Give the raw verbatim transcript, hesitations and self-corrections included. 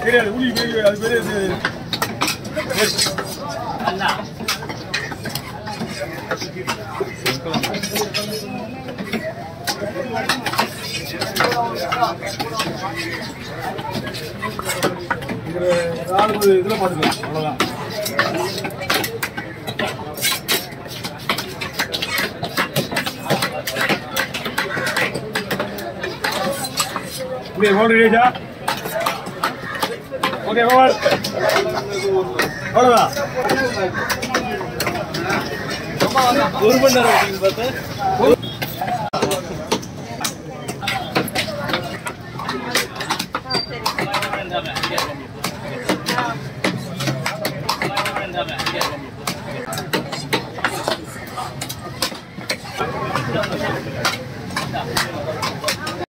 Abraham. Okay, go on. Hold on. Urban narrating, but then.